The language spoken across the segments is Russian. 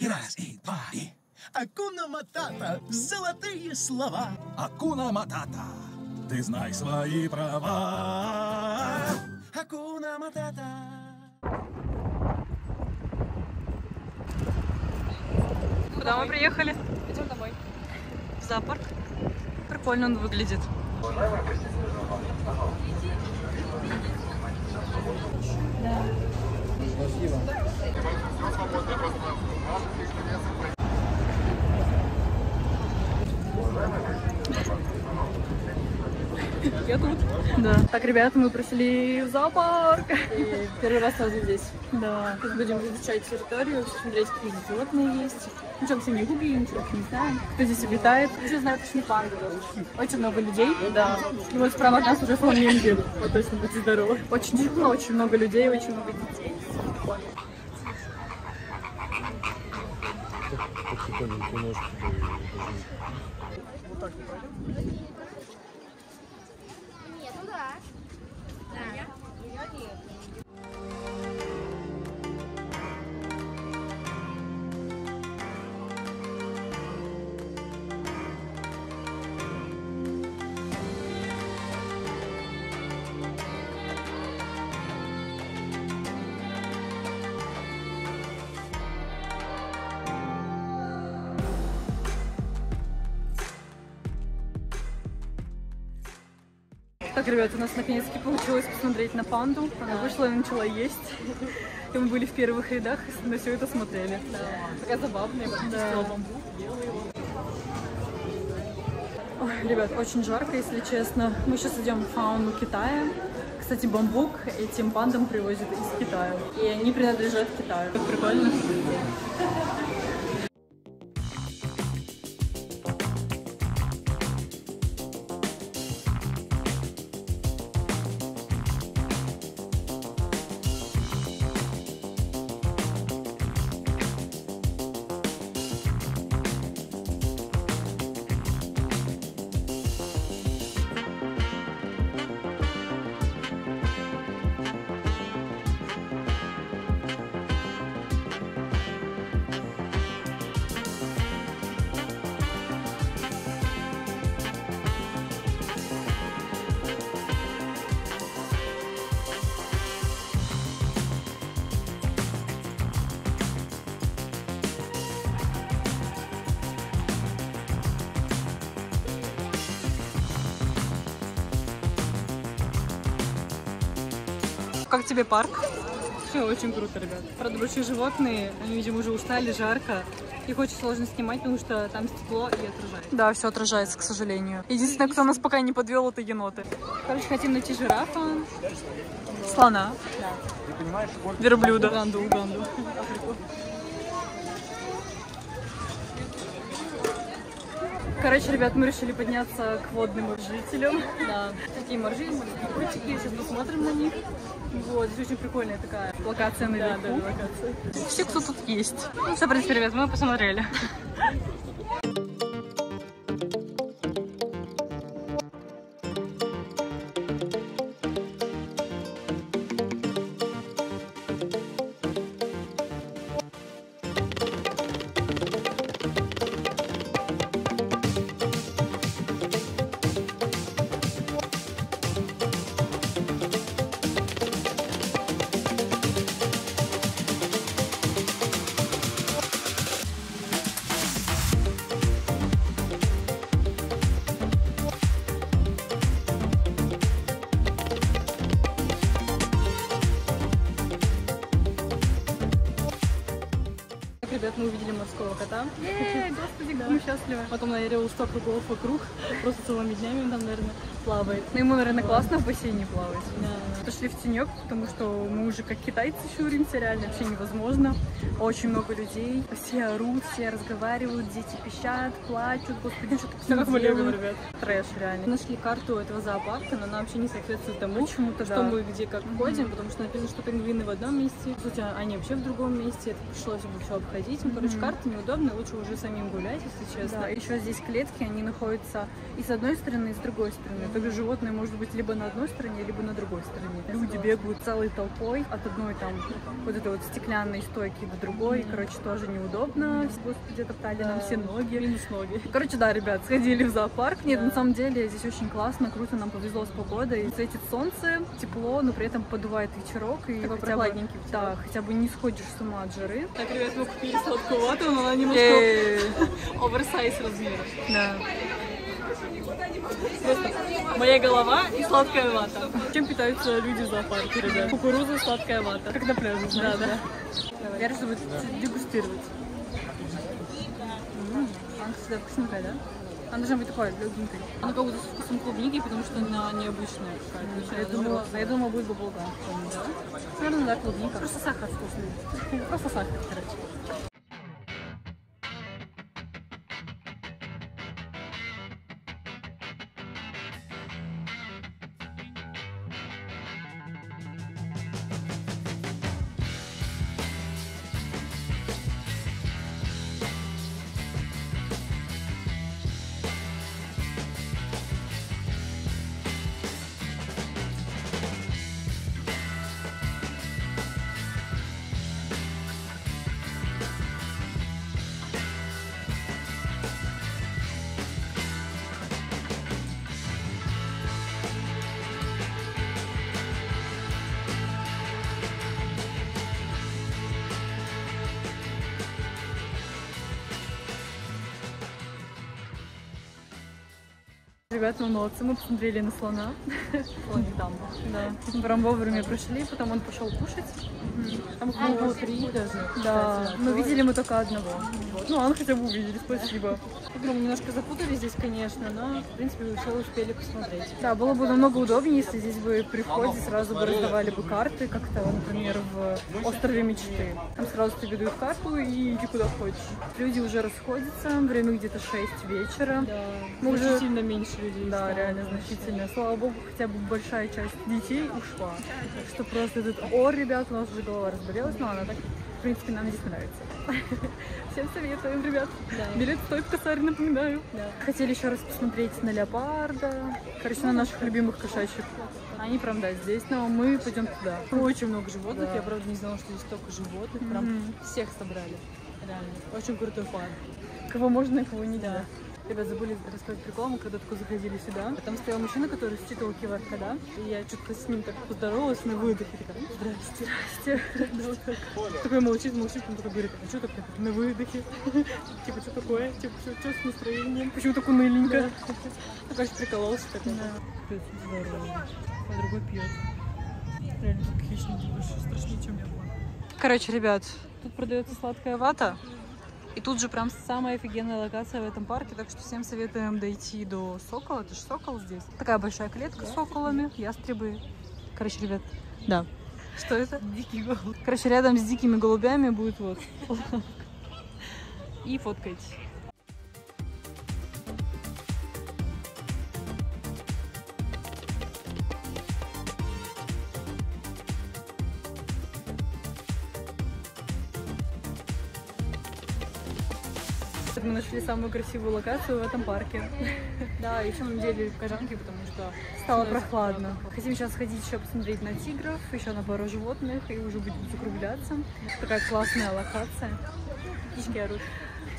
И раз, и два, и... Акуна матата, золотые слова. Акуна матата, ты знай свои права. Акуна матата. Куда мы приехали? Идем домой. В зоопарк. Прикольно он выглядит. Да. Спасибо. Я тут. Да. Так, ребята, мы пришли в зоопарк. И первый раз сразу здесь. Да. Тут будем изучать территорию, смотреть, какие животные есть. Ну, чем все не гуглим, ничего не знаем. Кто здесь обитает. Все знают, что не панды. Очень много людей. Да. И вот справа от нас уже вполне не вот точно, будьте здоровы. Очень дивно, очень много людей, очень много детей. Вот так не пойдем? Нет, ну да. Так, ребята, у нас наконец-таки получилось посмотреть на панду. Она вышла и начала есть. И мы были в первых рядах и на все это смотрели. Да. Такая забавная. Да. Ой, ребят, очень жарко, если честно. Мы сейчас идем в фауну Китая. Кстати, бамбук этим пандам привозят из Китая. И они принадлежат Китаю. Так прикольно. Как тебе парк? Все очень круто, ребят. Правда, большие животные, они, видимо, уже устали, жарко. Их очень сложно снимать, потому что там стекло и отражается. Да, все отражается, к сожалению. Единственное, кто нас пока не подвел, это еноты. Короче, хотим найти жирафа. Слона. Да. Верблюда. Уганду. Короче, ребят, мы решили подняться к водным жителям. Да. Такие моржи, моржи, сейчас посмотрим на них. Вот, здесь очень прикольная такая локация наверху. Да, локация. Все, кто тут есть. Ну все, в принципе, ребят, мы посмотрели. Ребят, мы увидели морского кота. Господи, да. Мы счастливы. Потом наверил 100 кругов вокруг. Просто целыми днями он там, наверное, плавает. Ну, ему, наверное, классно в бассейне плавать. Да. Пошли в тенек, потому что мы уже как китайцы щуримся, реально вообще невозможно. Очень много людей. Все орут, все разговаривают, дети пищат, плачут. Господи, что-то все как делают. Ребят. Трэш, реально. Нашли карту этого зоопарка, но она вообще не соответствует тому, чему-то, что мы где как ходим, потому что написано, что пингвины в одном месте, хотя они вообще в другом месте. Это пришлось бы все обходить. Короче, карты неудобны, лучше уже самим гулять, если честно. Да, еще здесь клетки, они находятся и с одной стороны, и с другой стороны. Также животные может быть либо на одной стороне, либо на другой стороне. Люди бегают целой толпой от одной там вот этой вот стеклянной стойки до другой. Короче, тоже неудобно. Господи, топтали нам все ноги. Минус ноги. Короче, да, ребят, сходили в зоопарк. Нет, на самом деле здесь очень классно, круто, нам повезло с погодой. Светит солнце, тепло, но при этом подувает вечерок. И хотя бы не сходишь с ума от жары. Так, ребят, мы купили сладкую вату, но она немножко оверсайз размеров. Да. Просто моя голова и сладкая вата. Чем питаются люди в зоопарке, ребят? Кукуруза, сладкая вата. Как на пляже, знаешь? Да, да. Я решила дегустировать. Она всегда вкусненькая, да? Она должна быть такой, легенькой. Она как будто с вкусом клубники, потому что она необычная какая-то. Я думала, будет баблгам. Наверное, да, клубника. Просто сахар вкусный. Просто сахар, короче. Ребята, мы молодцы, мы посмотрели на слона. Слон там. Да. Прям вовремя пришли, потом он пошел кушать. Там было 3 даже. Да, но видели мы только одного. Ну, он хотя бы увидели, спасибо. Мы немножко запутались здесь, конечно, но, в принципе, вы все успели посмотреть. Да, было бы намного удобнее, если здесь бы при входе сразу бы раздавали бы карты, как-то, например, в Острове Мечты. Там сразу тебе дают карту и иди куда хочешь. Люди уже расходятся, время где-то 6 вечера. Да, мы значительно меньше людей. Да, реально значительно. Слава богу, хотя бы большая часть детей ушла. Так что просто этот ор, ребят, у нас уже голова разболелась, но она так... В принципе, нам здесь нравится. Всем советуем, ребят. Да. Билет стоит косарь, напоминаю. Да. Хотели еще раз посмотреть на леопарда. Короче, на наших любимых кошачьих. Они прям, да, здесь, но мы пойдем туда. Очень много животных. Да. Я, правда, не знала, что здесь столько животных. Прям всех собрали. Реально. Очень крутой парк. Кого можно, кого нельзя. Да. Ребят, забыли рассказать прикол, мы когда только заходили сюда, там стоял мужчина, который считывал QR кода, и я что-то с ним так поздоровалась на выдохе, такая, здрасте, здрасте. Такой молчит, он такой говорит, а что так на выдохе? Типа, что такое? Типа, что с настроением? Почему так уныленько? Ну, конечно, прикололся такой. Пьет здорово, а другой пьет. Реально, как хищники, больше страшнее, чем я. Короче, ребят, тут продается сладкая вата. И тут же прям самая офигенная локация в этом парке, так что всем советуем дойти до сокола. Это же сокол здесь. Такая большая клетка с соколами, ястребы. Короче, ребят, да. Что это? Дикий голубь. Короче, рядом с дикими голубями будет вот. И фоткайте. Мы нашли самую красивую локацию в этом парке. Да, еще мы надели кожанки, потому что стало прохладно. Хотим сейчас сходить еще посмотреть на тигров, еще на пару животных, и уже будем закругляться. Такая классная локация. Птички орут.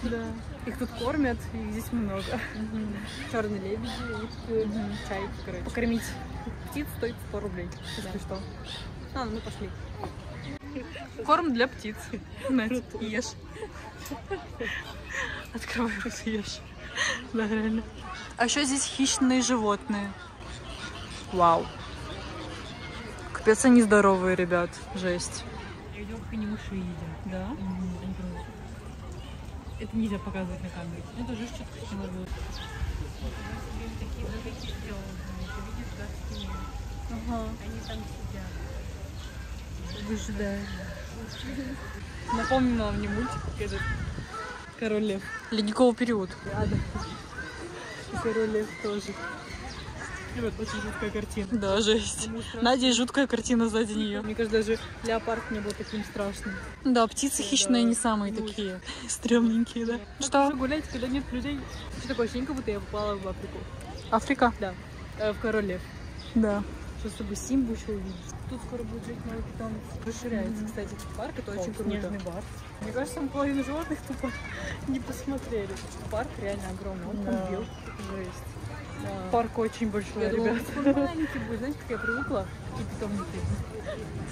Да. Их тут кормят, их здесь много. Черные лебеди, чайки, короче. Покормить птиц стоит 100 рублей, если что. А, ну мы пошли. Корм для птиц. Надь, ешь. Открывай, съешь. Да, реально. А еще здесь хищные животные. Вау. Капец, они здоровые, ребят. Жесть. Я видела, как они мыши едят. Да? Это нельзя показывать на камере. Я тоже что-то хотела бы. Они там сидят. Выжидают. Напомнила мне мультик этот. Король Лев. Ледниковый период. А, да. Король Лев тоже. Ребят, очень жуткая картина. Да, жесть. Надя, жуткая картина сзади нее. Мне кажется, даже леопард не был таким страшным. Да, птицы хищные не самые такие стрёмненькие, да? Что? Гулять, когда нет людей. Что такое ощущение, как будто я попала в Африку. Африка? Да. В Король Лев. Да. Чтобы Симбу еще увидеть. Тут скоро будет жить новый питомец. Расширяется, кстати, этот парк. Это очень круто. Бар. Мне кажется, там половину животных тупо не посмотрели. Парк реально огромный. Он там бил. Жесть. Да. Парк очень большой, я ребят. Думала, маленький будет. Знаете, как я привыкла? Такие питомники.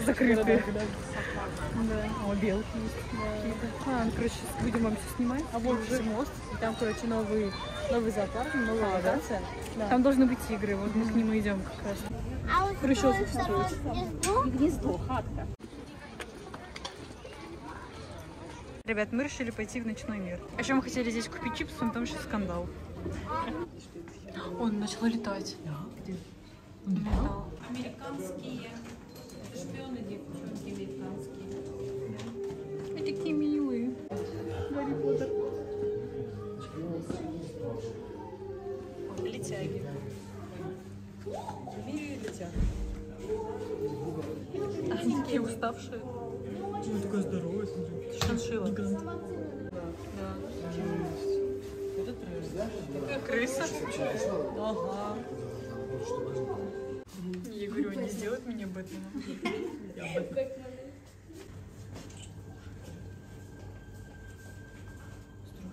Закрытые. Да. О, белки есть. А, короче, будем вам все снимать. А вот уже мост. И там, короче, новый зоопарк, новая локация. Там должны быть игры. Вот мы к ним и идем как раз. А вот второе гнездо? Гнездо, хатка. Ребят, мы решили пойти в ночной мир. А еще мы хотели здесь купить чипсы, но там сейчас скандал. Он начал летать. Американские. Шпионы, девчонки американские. Они такие милые. Гарри Поттер. Летяги. Они такие уставшие. Он такой здоровый, смотри. Шиншилла. Гигант. Да. Это крыса. Такая крыса. Ага. Я говорю, они сделают мне Бэтмена. Я Бэтмен.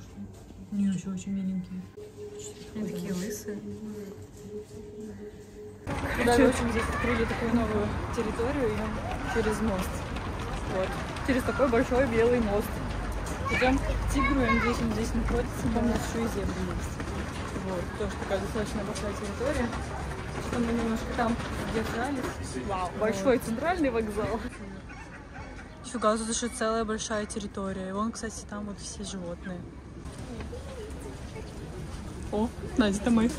Страшно. Не, еще очень миленькие. Они такие лысые. Да, в общем, здесь открыли такую новую территорию и через мост. Вот. Через такой большой белый мост. Идем к тигру, он здесь находится, там у нас еще и зебры есть. Вот. Тоже такая достаточно большая территория. Что мы немножко там держались. Вау. Большой центральный вокзал. Фига, тут еще целая большая территория. И вон, кстати, там вот все животные. О, Надя, это мы.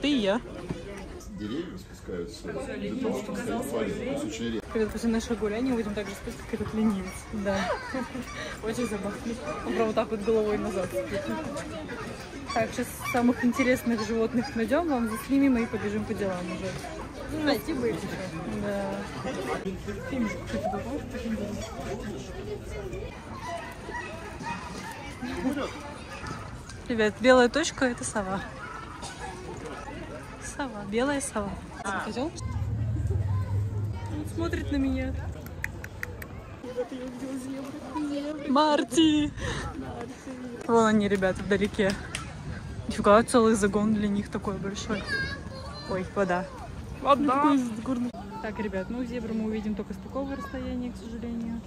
Ты и я. Деревья спускаются. Когда после нашего гуляния будем также спускаться, как этот ленивец. Да. Очень забавно. Он прям вот так вот головой назад. Так, сейчас самых интересных животных найдем, вам заснимем и побежим по делам уже. Найти бы их еще. Да. Ребят, белая точка — это сова. Сова, белая сова. Козел? Он смотрит на меня. Марти! Вон они, ребята, вдалеке. Нифига, целый загон для них такой большой. Ой, вода. Вода! Так, ребят, ну зебру мы увидим только с такого расстояния, к сожалению.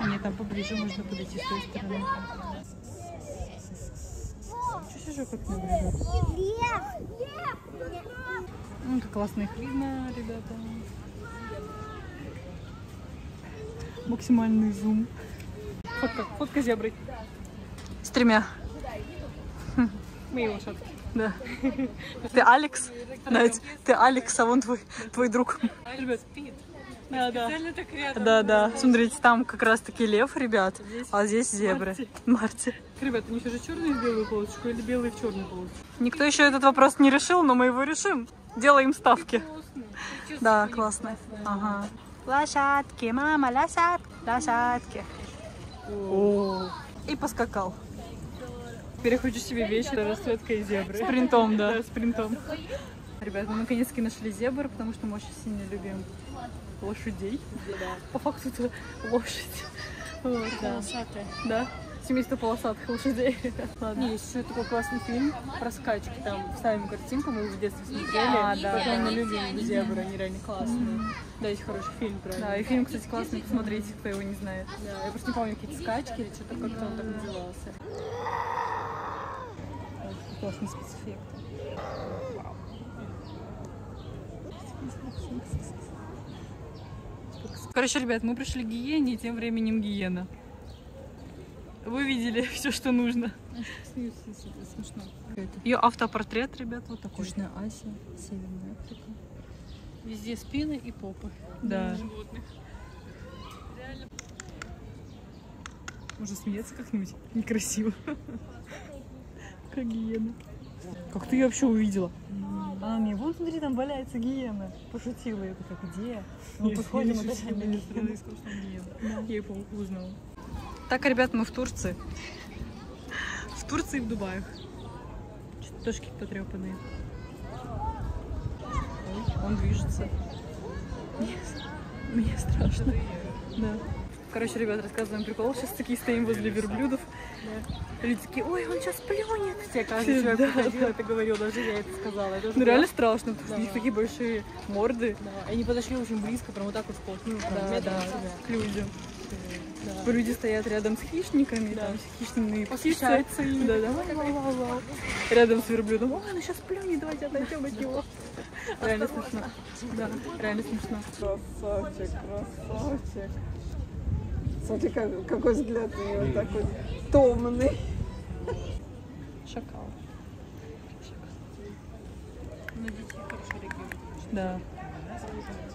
Мне там поближе можно подойти с той стороны. Как классно их видно, ребята. Максимальный зум. Фотка зебры. С тремя. Мы его шутки. Да. Ты Алекс? Надь, ты Алекс, а вон твой друг. Ребят, спит. Специально так рядом. Да. Смотрите, там как раз таки лев, ребят, а здесь зебры. Марти. Ребят, у них уже черные в белую полосочку или белые в черную полосочку? Никто еще этот вопрос не решил, но мы его решим. Делаем ставки. Да, классно. Ага. Лошадки, мама, лошадки. О. И поскакал. Перехочу себе вещи, расцветка и зебры. С принтом, да. Да, с принтом. Ребят, мы наконец-таки нашли зебры, потому что мы очень сильно любим лошадей. Да. По факту это лошадь. Вот, полосатая. Да. Семейство полосатых лошадей. Ладно. И еще такой классный фильм про скачки. Там вставим картинку, мы его в детстве смотрели. Потом мы любим зебры, они реально классные. Да, есть хороший фильм про это. Да, и фильм, кстати, классный, посмотрите, кто его не знает. Да, я просто не помню, какие-то скачки или что-то, как-то он так назывался. Классный спецэффект. Вау. Короче, ребят, мы пришли к гиене, и тем временем гиена. Вы видели все, что нужно. Это смешно. Ее автопортрет, ребят, вот такой. Южная Азия, Северная Африка. Везде спины и попы. Да. Животных. Реально. Можно смеяться как-нибудь некрасиво. Как гиена. Как ты ее вообще увидела? Она мне, вот смотри, там валяется гиена. Пошутила я, как где? Мы подходим, а дальше гиена. Я ее узнала. Так, ребят, мы в Турции. В Турции и в Дубае. Что-то точки потрепанные. Он движется. Мне страшно. Да. Короче, ребят, рассказываем прикол. Сейчас такие стоим возле верблюдов. Да. Люди такие, ой, он сейчас плюнет. Все, каждый человек приходил, это говорил, даже я это сказала. Это ну реально страшно, потому что у них такие большие морды. Да. Они подошли очень близко, прям вот так вот вплотную. К людям. Да. Люди стоят рядом с хищниками, да. Там хищные птицы. Да, да. Рядом с верблюдом. О, ну сейчас плюнет, давайте отойдем от него. Реально смешно. Да, реально смешно. Красавчик, красавчик. Смотри, какой взгляд у него такой томный. Шакал. Ну, дети хорошо реагируют. Да.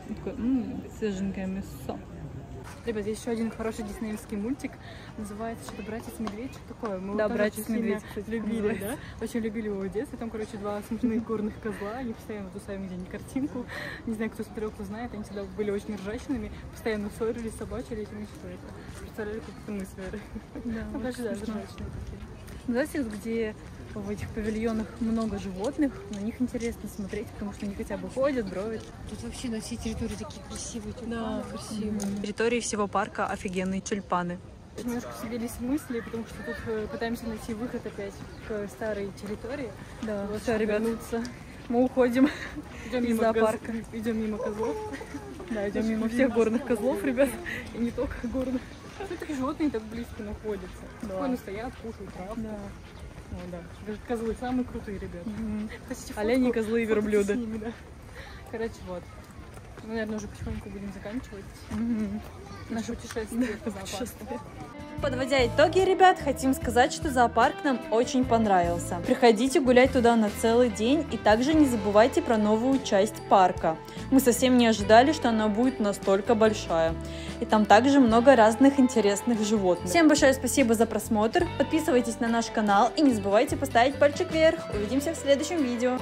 Такое, свеженькое мясо. Ребят, здесь еще один хороший диснеевский мультик, называется что-то «Братец-медведь», что такое. Мы да, «Братец-медведь», кстати, любили, да? Очень любили его в детстве, там, короче, два смешных горных козла, они постоянно тусами где-нибудь картинку, не знаю, кто смотрел, кто знает, они всегда были очень ржачными, постоянно ссорились, собачились, и мы что-то представляли, как мы сверы. Да, даже ржачные такие. Знаете, где в этих павильонах много животных, на них интересно смотреть, потому что они хотя бы ходят, бровят. Тут вообще на всей территории такие красивые тюльпаны. Да, красивые. На территории всего парка офигенные тюльпаны. Немножко поселились мысли, потому что тут пытаемся найти выход опять к старой территории. Да, вот все, ребят, мы уходим из зоопарка. Идем мимо козлов. Да, идем мимо всех горных козлов, ребят, и не только горных. Все-таки животные так близко находятся. Спокойно стоят, кушают травку. О, да. Козлы самые крутые, ребят. Хотите, олени, козлы и верблюды. Ними, да. Короче, вот. Мы, наверное, уже потихоньку будем заканчивать наше путешествие по зоопарку. Подводя итоги, ребят, хотим сказать, что зоопарк нам очень понравился. Приходите гулять туда на целый день и также не забывайте про новую часть парка. Мы совсем не ожидали, что она будет настолько большая. И там также много разных интересных животных. Всем большое спасибо за просмотр, подписывайтесь на наш канал и не забывайте поставить пальчик вверх. Увидимся в следующем видео.